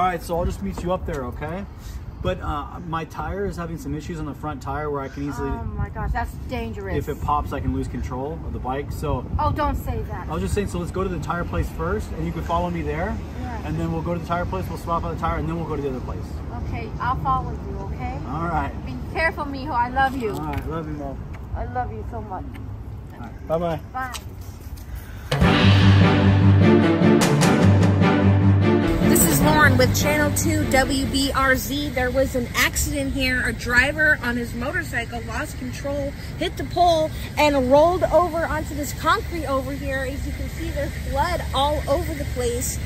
All right, so I'll just meet you up there, okay? But my tire is having some issues on the front tire where I can easily... Oh my gosh, that's dangerous. If it pops, I can lose control of the bike, so... Oh, don't say that. I was just saying, so let's go to the tire place first, and you can follow me there. Yeah. And then we'll go to the tire place, we'll swap out the tire, and then we'll go to the other place. Okay, I'll follow you, okay? All right. Be careful, Mijo. I love you. All right, love you, Mom. I love you so much. All right, bye-bye. Bye. This is Lauren with Channel 2 WBRZ. There was an accident here. A driver on his motorcycle lost control, hit the pole, and rolled over onto this concrete over here. As you can see, there's blood all over the place.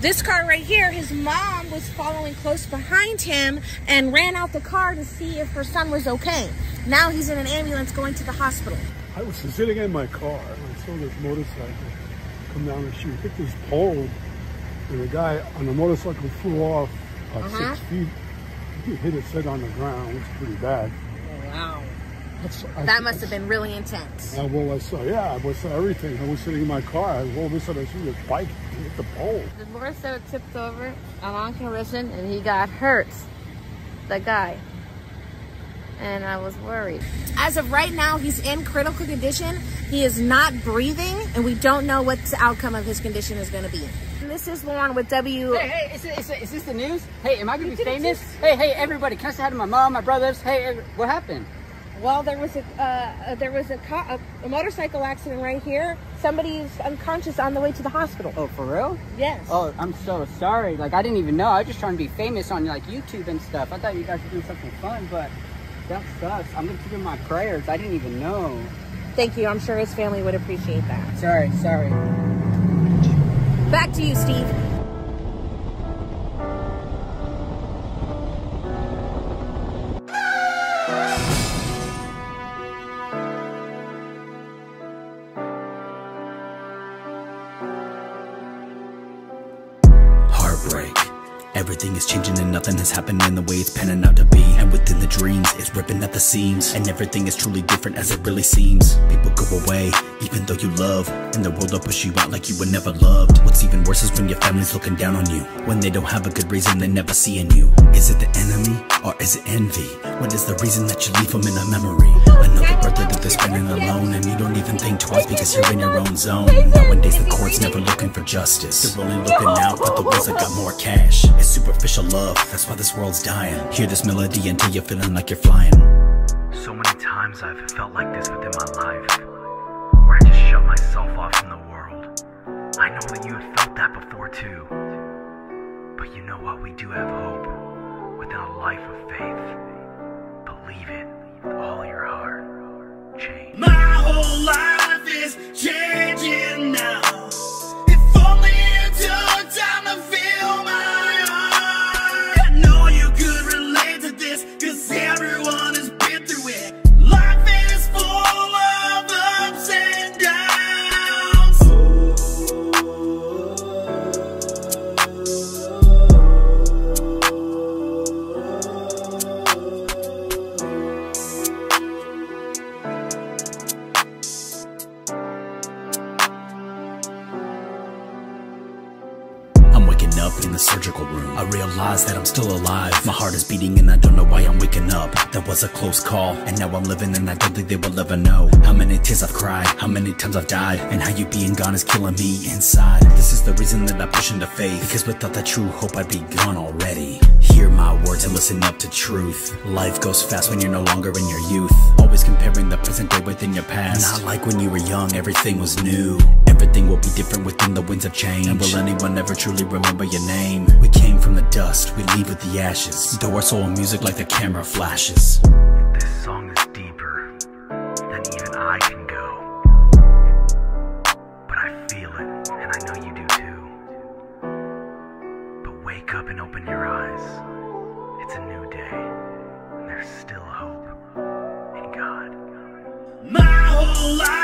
This car right here, his mom was following close behind him and ran out the car to see if her son was okay. Now he's in an ambulance going to the hospital. I was sitting in my car and I saw this motorcycle come down the street, hit this pole, and the guy on the motorcycle flew off 6 feet. He hit his head on the ground, which is pretty bad. Oh, wow. That must have been really intense. Well, I saw, yeah, I saw everything. I was sitting in my car. All of a sudden, I see this bike hit the pole. The motorcycle tipped over along collision, and he got hurt, the guy. And I was worried. As of right now, he's in critical condition. He is not breathing, and we don't know what the outcome of his condition is going to be. This is Lauren with W. Hey, is this the news? Hey, am I going to be famous? Hey, everybody, can I say hi to my mom, my brothers? Hey, what happened? Well, there was a motorcycle accident right here. Somebody's unconscious on the way to the hospital. Oh, for real? Yes. Oh, I'm so sorry. Like, I didn't even know. I was just trying to be famous on, like, YouTube and stuff. I thought you guys were doing something fun, but that sucks. I'm going to keep in my prayers. I didn't even know. Thank you. I'm sure his family would appreciate that. Sorry. Back to you, Steve. Everything is changing and nothing has happened in the way it's panning out to be. And within the dreams, it's ripping at the seams. And everything is truly different as it really seems. People go away, even though you love. And the world will push you out like you were never loved. What's even worse is when your family's looking down on you. When they don't have a good reason, they never see in you. Is it the enemy, or is it envy? What is the reason that you leave them in a memory? Another birthday that they're spending alone. And you don't even think twice because you're in your own zone. Nowadays the court's never looking for justice. They're only looking out for the ones that got more cash. It's superficial love, that's why this world's dying. Hear this melody until you're feeling like you're flying. So many times I've felt like this within my life, where I just shut myself off from the world. I know that you have felt that before too. But you know what, we do have hope. Within a life of faith, believe it with all your heart. Change. My whole life is changing now. If only you took time to feel my surgical room. I realize that I'm still alive. My heart is beating and I don't know why I'm waking up. That was a close call, and now I'm living and I don't think they will ever know. How many tears I've cried, how many times I've died, and how you being gone is killing me inside. This is the reason that I push into faith, because without that true hope I'd be gone already. Hear my words and listen up to truth. Life goes fast when you're no longer in your youth. Always comparing the present day within your past. Not like when you were young, everything was new. Everything will be different within the winds of change. And will anyone ever truly remember your name? We came from the dust, we leave with the ashes. Though our soul and music like the camera flashes. This song is deeper than even I can go. But I feel it, and I know you do too. But wake up and open your eyes. It's a new day, and there's still hope in God. My whole life